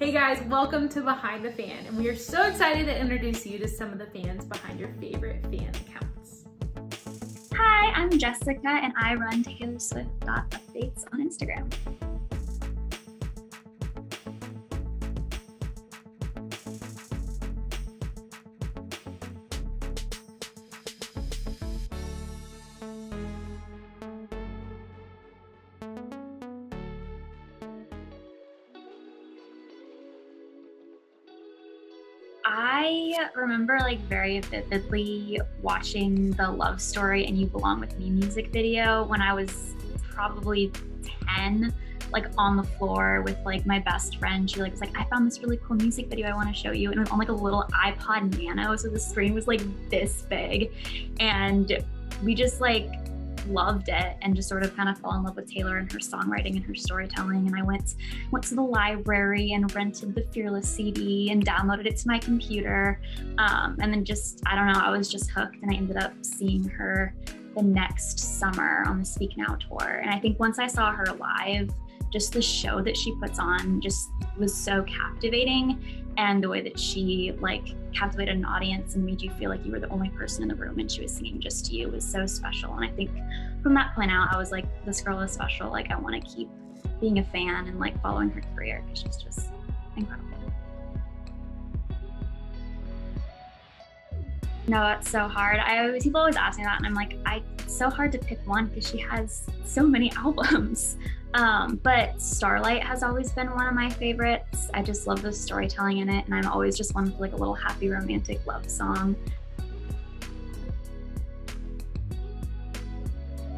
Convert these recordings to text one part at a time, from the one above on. Hey guys, welcome to Behind the Fan, and we are so excited to introduce you to some of the fans behind your favorite fan accounts. Hi, I'm Jessica, and I run taylorswift.updates on Instagram. I remember very vividly watching the Love Story and You Belong with Me music video when I was probably 10, on the floor with my best friend. She was like, I found this really cool music video I want to show you. And it was on a little iPod Nano. So the screen was this big. And we just loved it and just sort of fell in love with Taylor and her songwriting and her storytelling. And I went to the library and rented the Fearless CD and downloaded it to my computer. And then I don't know, I was just hooked, and I ended up seeing her the next summer on the Speak Now tour. And I think once I saw her live, just the show that she puts on just was so captivating, and the way that she captivated an audience and made you feel you were the only person in the room and she was singing just to you was so special. And I think from that point out, I was like, this girl is special. I want to keep being a fan and following her career, because she's just incredible. No, it's so hard. People always ask me that, and I'm like, it's so hard to pick one because she has so many albums. But Starlight has always been one of my favorites. I just love the storytelling in it, and I'm always just one for a little happy romantic love song.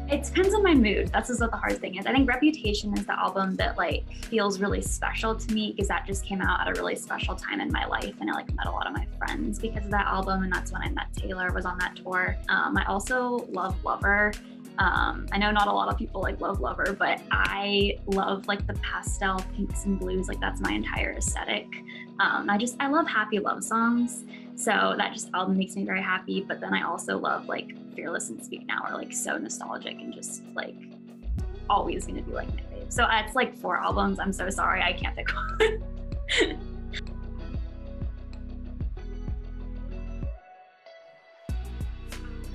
It depends on my mood. That's just what the hard thing is. I think Reputation is the album that feels really special to me, because that just came out at a really special time in my life, and I met a lot of my friends because of that album, and that's when I met Taylor, was on that tour. I also love Lover. I know not a lot of people love Lover, but I love the pastel pinks and blues. That's my entire aesthetic. I love happy love songs. So that album makes me very happy. But then I also love Fearless and Speak Now are so nostalgic and just always gonna be my fave. So it's 4 albums. I'm so sorry, I can't pick one.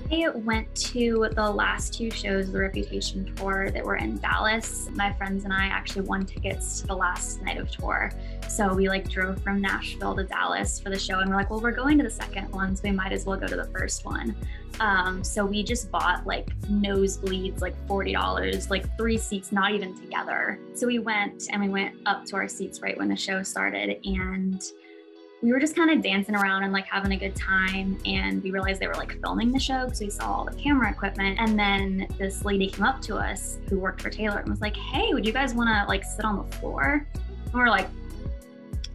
I went to the last 2 shows of the Reputation Tour that were in Dallas. My friends and I actually won tickets to the last night of tour. So we drove from Nashville to Dallas for the show, and we're well, we're going to the second one, so we might as well go to the first one. So we just bought nosebleeds, $40, 3 seats, not even together. So we went up to our seats right when the show started, and we were just dancing around and having a good time. And we realized they were filming the show because we saw all the camera equipment. And then this lady came up to us who worked for Taylor and was like, hey, would you guys want to sit on the floor? And we're like,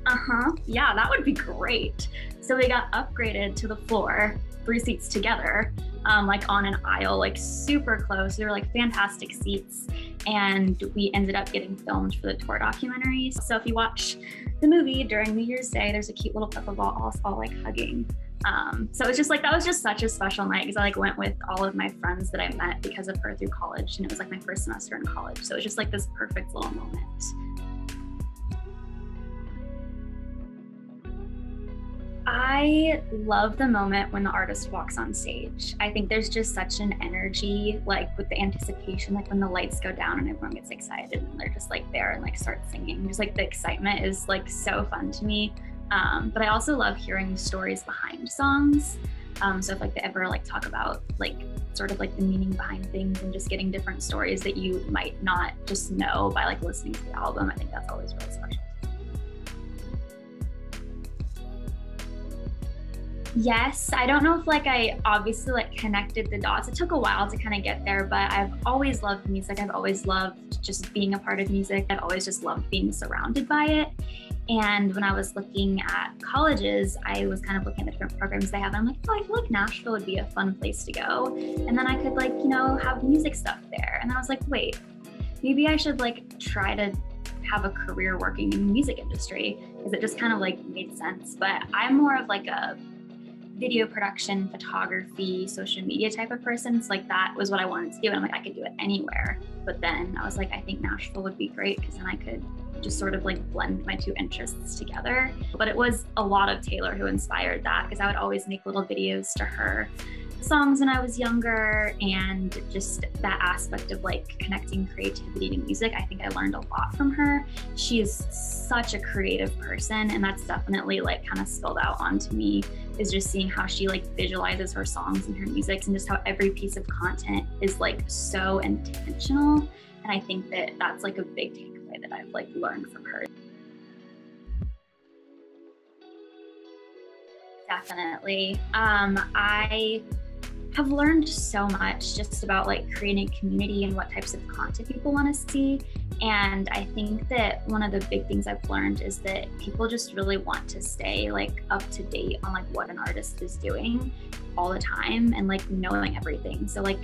uh-huh, yeah, that would be great. So we got upgraded to the floor, 3 seats together, on an aisle, super close. They were fantastic seats. And we ended up getting filmed for the tour documentary. So if you watch the movie during New Year's Day, there's a cute little clip of us all hugging. So it was just that was just such a special night, because I went with all of my friends that I met because of her through college, and it was my first semester in college. So it was just this perfect little moment. I love the moment when the artist walks on stage. I think there's just such an energy, with the anticipation, when the lights go down and everyone gets excited and they're just there and start singing. Just the excitement is so fun to me. But I also love hearing stories behind songs. So if they ever talk about the meaning behind things, and just getting different stories that you might not just know by listening to the album, I think that's always really special. Yes, I don't know if I obviously connected the dots. It took a while to get there, but I've always loved music. I've always loved just being a part of music. I've always just loved being surrounded by it. And when I was looking at colleges, I was looking at the different programs they have. I'm like, oh, I feel Nashville would be a fun place to go. And then I could have music stuff there. And I was like, wait, maybe I should try to have a career working in the music industry, because it just made sense. But I'm more of a video production, photography, social media type of person. So that was what I wanted to do. And I'm I could do it anywhere. But then I was I think Nashville would be great, because then I could just sort of like blend my two interests together. But it was a lot of Taylor who inspired that, because I would always make little videos to her songs when I was younger, and just that aspect of like connecting creativity to music, I think I learned a lot from her. She is such a creative person, and that's definitely like kind of spilled out onto me, is just seeing how she like visualizes her songs and her music, and just how every piece of content is like so intentional. And I think that that's like a big takeaway that I've like learned from her. Definitely. I have learned so much just about like creating community and what types of content people want to see. And I think that one of the big things I've learned is that people just really want to stay like up to date on like what an artist is doing all the time, and like knowing everything. So like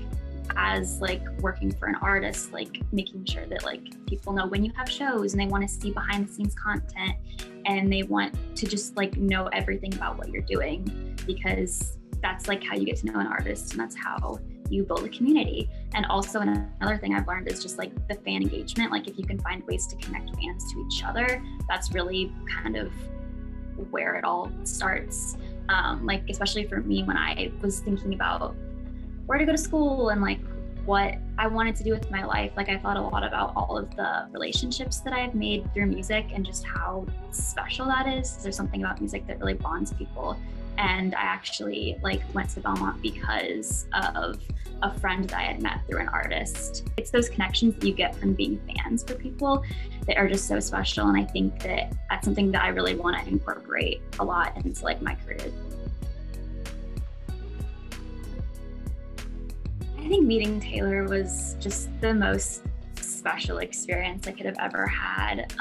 as like working for an artist, like making sure that like people know when you have shows, and they want to see behind the scenes content, and they want to just like know everything about what you're doing, because that's like how you get to know an artist, and that's how you build a community. And also another thing I've learned is just like the fan engagement. Like if you can find ways to connect fans to each other, that's really kind of where it all starts. Like especially for me, when I was thinking about where to go to school and like what I wanted to do with my life, like I thought a lot about all of the relationships that I've made through music and just how special that is. There's something about music that really bonds people. And I actually like went to Belmont because of a friend that I had met through an artist. It's those connections that you get from being fans for people that are just so special. And I think that that's something that I really want to incorporate a lot into like my career. I think meeting Taylor was just the most special experience I could have ever had.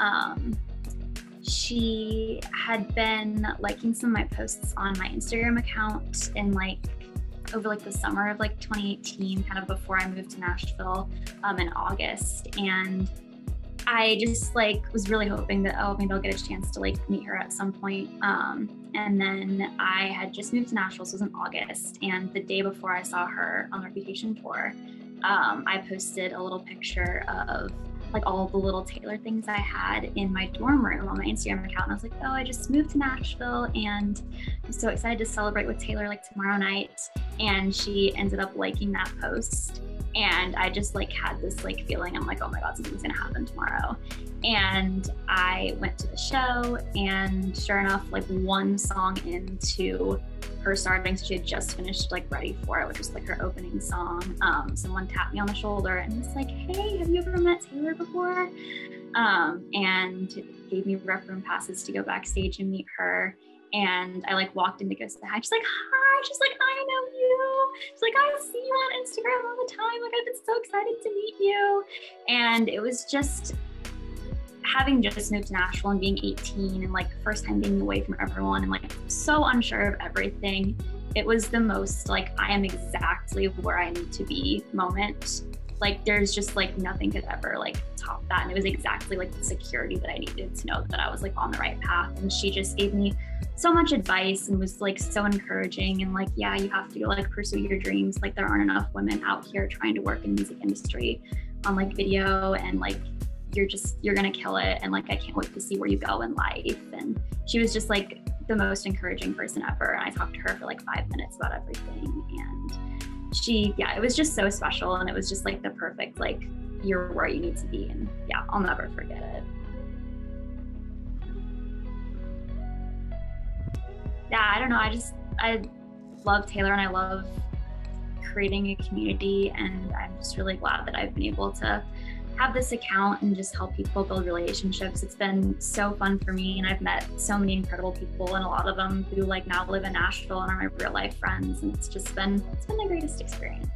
She had been liking some of my posts on my Instagram account in like over like the summer of like 2018, kind of before I moved to Nashville in August. And I just like was really hoping that, oh, maybe I'll get a chance to like meet her at some point. And then I had just moved to Nashville, so it was in August. And the day before I saw her on Reputation Tour, I posted a little picture of like all the little Taylor things I had in my dorm room on my Instagram account. And I was like, oh, I just moved to Nashville and I'm so excited to celebrate with Taylor like tomorrow night. And she ended up liking that post. And I just like had this like feeling, I'm like, oh my God, something's gonna happen tomorrow. And I went to the show, and sure enough, like one song into her starting, so she had just finished like Ready For It, which was like her opening song. Someone tapped me on the shoulder and was like, hey, have you ever met Taylor before? And gave me rep room passes to go backstage and meet her. And I like walked in to go say hi. She's like, hi. She's like, I know you. She's like, I see you on Instagram all the time. Like, I've been so excited to meet you. And it was just having just moved to Nashville and being 18 and like first time being away from everyone and like so unsure of everything. It was the most like, I am exactly where I need to be moment. Like there's just like nothing could ever like top that. And it was exactly like the security that I needed to know that I was like on the right path. And she just gave me so much advice and was like so encouraging, and like, yeah, you have to like pursue your dreams. Like there aren't enough women out here trying to work in the music industry on like video, and like you're gonna kill it. And like, I can't wait to see where you go in life. And she was just like the most encouraging person ever. And I talked to her for like 5 minutes about everything. And she, yeah, it was just so special. And it was just like the perfect, like, you're where you need to be. And yeah, I'll never forget it. Yeah, I don't know. I love Taylor, and I love creating a community. And I'm just really glad that I've been able to have this account and just help people build relationships. It's been so fun for me, and I've met so many incredible people, and a lot of them who like now live in Nashville and are my real life friends. And it's been the greatest experience.